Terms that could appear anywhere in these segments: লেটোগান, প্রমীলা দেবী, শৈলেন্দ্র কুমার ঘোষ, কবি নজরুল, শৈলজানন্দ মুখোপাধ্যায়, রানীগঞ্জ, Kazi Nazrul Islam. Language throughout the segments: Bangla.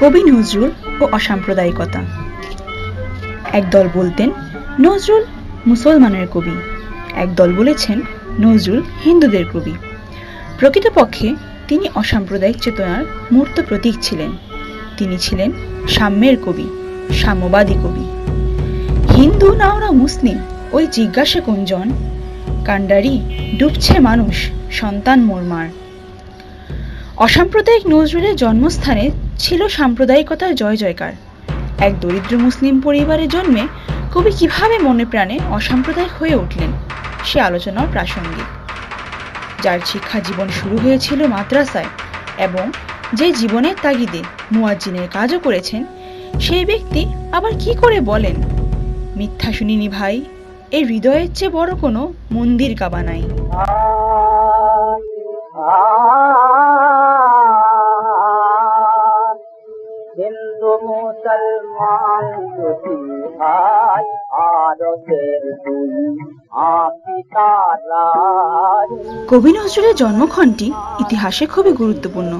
कवि नजरुल और असाम्प्रदायिकता। एक दल बोलतें नजरुल मुसलमानेर कवि, एक दल बोलेছেন नजरुल हिंदुदेर कवि। प्रकृतपक्षे तिनी असाम्प्रदायिक चेतनार मूर्त प्रतीक छिलेन। तिनी छिलेन साम्येर कवि, साम्यवादी कवि। हिंदू नाओरा मुस्लिम ओई जिज्ञासा कोनजन, कांडारी डुबछे मानुष सन्तान मोरमार। असाम्प्रदायिक नजरुलेर जन्मस्थाने छिलो साम्प्रदायिकतार जय जयकार। एक दरिद्र मुस्लिम परिवारे जन्मे कवि किभाबे मने प्राणे असाम्प्रदायिक हये उठलेन से आलोचनार प्रासंगिक। जार शिक्षा जीवन शुरू हयेछिलो माद्रासाय एबं जे जीवनेर तागिदे मुआज्जिनेर काजो करेछेन, सेई ब्यक्ति आबार कि करे बोलेन मिथ्या शुनिनी भाई, ए हृदयेर चेये बड़ो कोनो मंदिर काबा नाई। कवि नजरुलेর জন্মক্ষণটি ইতিহাসে খুবই গুরুত্বপূর্ণ,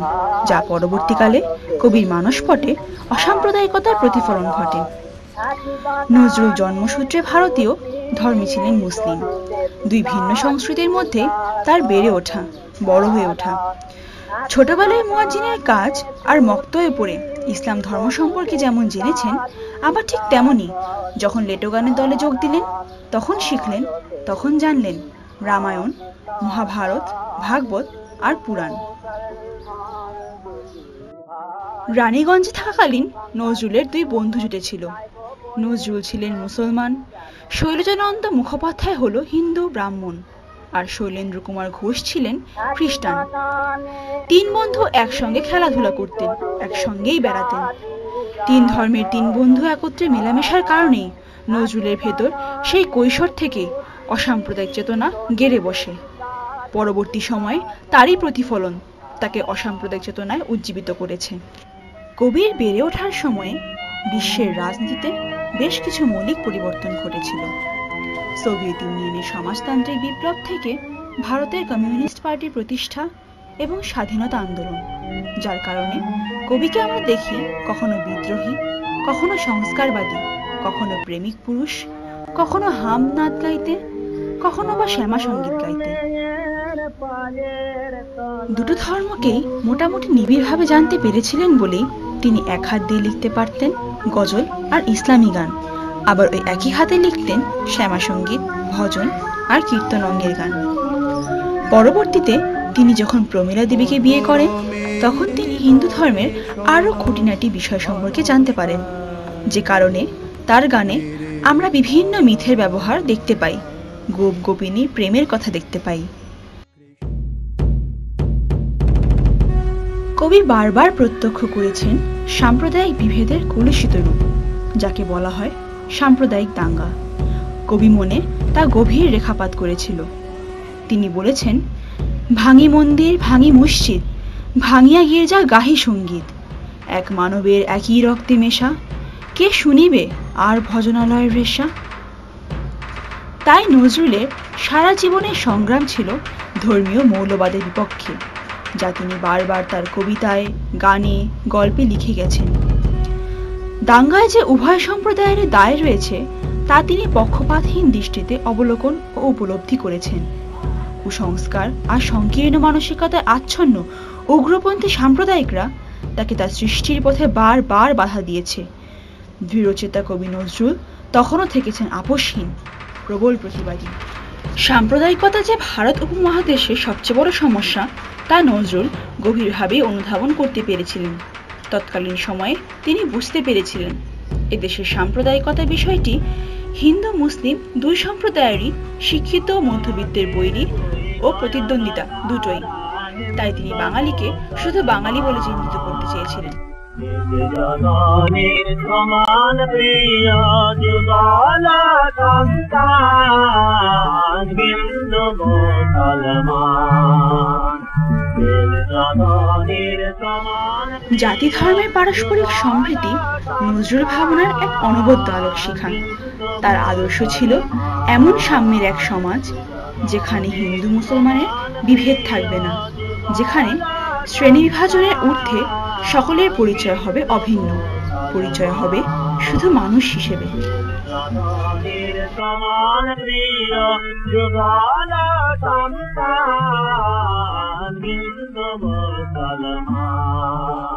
যা পরবর্তীকালে কবির মানসপটে অসাম্প্রদায়িকতার প্রতিফলন ঘটে। নজরুল জন্মসূত্রে ভারতীয়, ধর্মী ছিলেন মুসলিম। দুই ভিন্ন সংস্কৃতির মধ্যে তার বেড়ে ওঠা, বড় হয়ে ওঠা। ছোটবেলায় মুয়াজ্জিনের কাজ আর মক্তবে পড়ে ইসলাম ধর্ম সম্পর্কে যেমন জেনেছেন, আবার ঠিক তেমনই যখন লেটোগানের দলে যোগ দিলেন তখন শিখলেন, তখন জানলেন রামায়ণ, মহাভারত, ভাগবত আর পুরাণ। রানীগঞ্জে থাকাকালীন নজরুলের দুই বন্ধু জুটেছিল। নজরুল ছিলেন মুসলমান, শৈলজানন্দ মুখোপাধ্যায় হল হিন্দু ব্রাহ্মণ, আর শৈলেন্দ্র কুমার ঘোষ ছিলেন খ্রিস্টান। তিন বন্ধু একসঙ্গে খেলাধুলা করতেন, একসঙ্গেই বেড়াতেন। তিন ধর্মের তিন বন্ধু একত্রে মেলামেশার কারণেই নজরুলের ভেতর সেই কৈশোর থেকে অসাম্প্রদায়িক চেতনা গেড়ে বসে। পরবর্তী সময়ে তারই প্রতিফলন তাকে অসাম্প্রদায়িক চেতনায় উজ্জীবিত করেছে। কবির বেড়ে ওঠার সময়ে বিশ্বের রাজনীতিতে বেশ কিছু মৌলিক পরিবর্তন ঘটেছিল। সোভিয়েত ইউনিয়নের সমাজতান্ত্রিক বিপ্লব থেকে ভারতের কমিউনিস্ট পার্টির প্রতিষ্ঠা এবং স্বাধীনতা আন্দোলন, যার কারণে কবিকে আমরা দেখি কখনো বিদ্রোহী, কখনো সংস্কারবাদী, কখনো প্রেমিক পুরুষ, কখনো হাম নাদ গাইতে, কখনো বা শ্যামা সঙ্গীত গাইতে। দুটো ধর্মকেই মোটামুটি নিবিড়ভাবে জানতে পেরেছিলেন বলেই তিনি এক হাত দিয়ে লিখতে পারতেন গজল আর ইসলামী গান, আবার ওই একই হাতে লিখতেন শ্যামা সঙ্গীত, ভজন আর কীর্তন অঙ্গের গান। পরবর্তীতে তিনি যখন প্রমীলা দেবীকে বিয়ে করেন তখন তিনি হিন্দু ধর্মের আরও খুঁটিনাটি বিষয় সম্পর্কে জানতে পারেন, যে কারণে তার গানে আমরা বিভিন্ন মিথের ব্যবহার দেখতে পাই, গোপ গোপিনী প্রেমের কথা দেখতে পাই। কবি বারবার প্রত্যক্ষ করেছেন সাম্প্রদায়িক বিভেদের কলুষিত রূপ, যাকে বলা হয় সাম্প্রদায়িক দাঙ্গা। কবি মনে তা গভীর রেখাপাত করেছিল। তিনি বলেছেন, ভাঙি মন্দির ভাঙি মসজিদ, ভাঙিয়া গির্জা গাহি সঙ্গীত, এক মানবের একই রক্তে মেশা, কে শুনিবে আর ভজনালয়ের রেশা। তাই নজরুলের সারা জীবনের সংগ্রাম ছিল ধর্মীয় মৌলবাদের বিপক্ষে, যা তিনি বারবার তার কবিতায়, গানে, গল্পে লিখে গেছেন। দাঙ্গায় যে উভয় সম্প্রদায়ের দায় রয়েছে তা তিনি পক্ষপাতহীন দৃষ্টিতে অবলোকন ও উপলব্ধি করেছেন। কুসংস্কার আর সংকীর্ণ মানসিকতায় আচ্ছন্ন উগ্রপন্থী সাম্প্রদায়িকরা তাকে তার সৃষ্টির পথে বারবার বাধা দিয়েছে। দৃঢ়চেতা কবি নজরুল তখনও থেকেছেন আপোষহীন, প্রবল প্রতিবাদী। সাম্প্রদায়িকতা যে ভারত উপমহাদেশের সবচেয়ে বড় সমস্যা তা নজরুল গভীরভাবে অনুধাবন করতে পেরেছিলেন। তৎকালীন সময়ে তিনি বুঝতে পেরেছিলেন এদেশের সাম্প্রদায়িকতা বিষয়টি হিন্দু মুসলিম দুই সম্প্রদায়েরই, শিক্ষিত মধ্যবিত্তের বৈরী ও প্রতিদ্বন্দ্বিতা দুটোই। তাই তিনি বাঙালিকে শুধু বাঙালি বলে চিহ্নিত করতে চেয়েছিলেন। জাতি ধর্মের পারস্পরিক সম্প্রীতি নজরুল ভাবনার এক অনবদ্য আলোকশিখা। তার আদর্শ ছিল এমন সাম্যের এক সমাজ যেখানে হিন্দু মুসলমানের বিভেদ থাকবে না, যেখানে শ্রেণী বিভাজনের ঊর্ধ্বে सकलेर परिचय हबे अभिन्न, परिचय हबे शुधु मानुष हिसेबे। समान